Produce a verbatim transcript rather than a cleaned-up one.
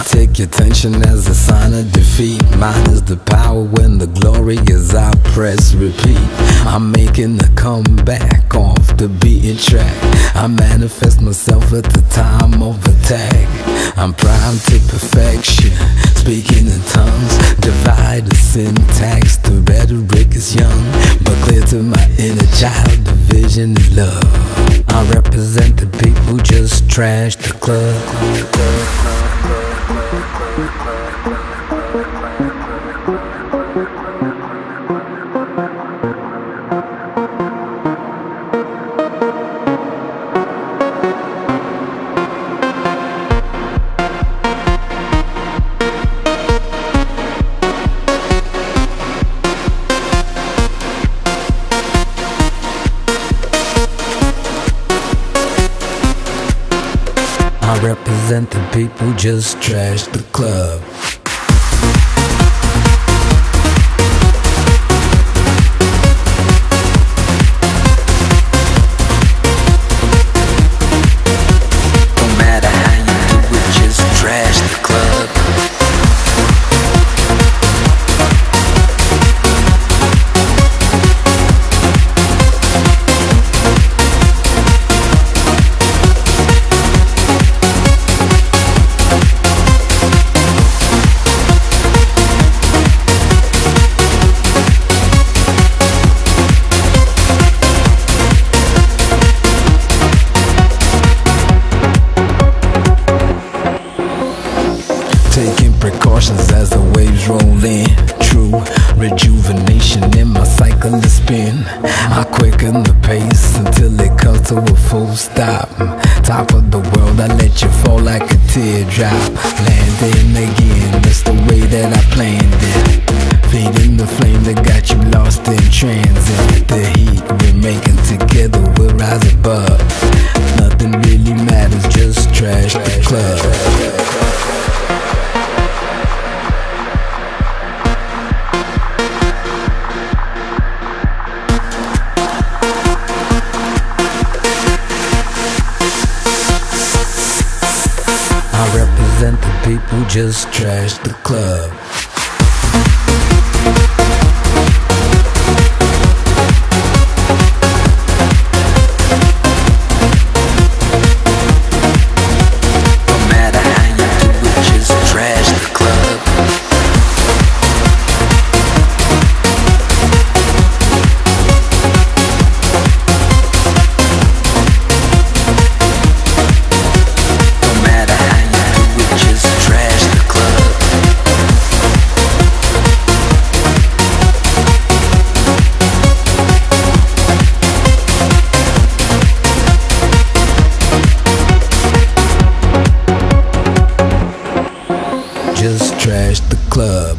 I take your tension as a sign of defeat. Mine is the power when the glory is. I press repeat. I'm making a comeback off the beaten track. I manifest myself at the time of attack. I'm primed to perfection, speaking in tongues. Divide the syntax, the rhetoric is young, but clear to my inner child, the vision is love. I represent the people, just trash the club. I represent the people, just trash the club. Taking precautions as the waves roll in. True rejuvenation in my cycle to spin. I quicken the pace until it comes to a full stop. Top of the world, I let you fall like a teardrop. Landing again, that's the way that I planned it. Feeding the flame that got you lost in transit. The heat we're making together will rise above. Nothing really matters, just trash the club. Represent the people, just trash the club. Just trash the club.